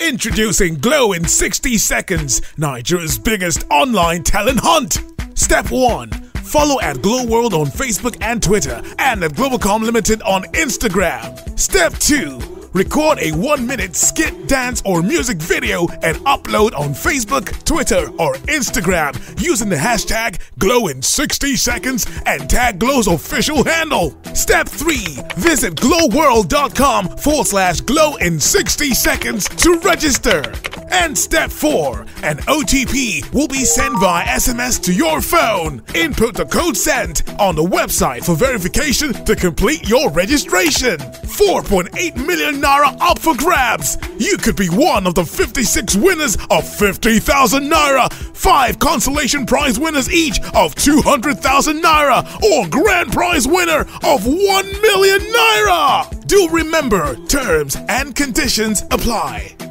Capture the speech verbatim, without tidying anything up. Introducing Glo in sixty seconds, Nigeria's biggest online talent hunt. Step one. Follow at Glo World on Facebook and Twitter, and at Globacom Limited on Instagram. Step two. Record a one minute skit, dance, or music video and upload on Facebook, Twitter, or Instagram using the hashtag Glo in sixty seconds and tag Glo's official handle. Step three. Visit gloworld.com forward slash Glo in sixty seconds to register. And Step four. An O T P will be sent via S M S to your phone. Input the code sent on the website for verification to complete your registration. four point eight million Naira up for grabs. You could be one of the fifty-six winners of fifty thousand Naira, five consolation prize winners each of two hundred thousand Naira, or grand prize winner of one million Naira. Do remember, terms and conditions apply.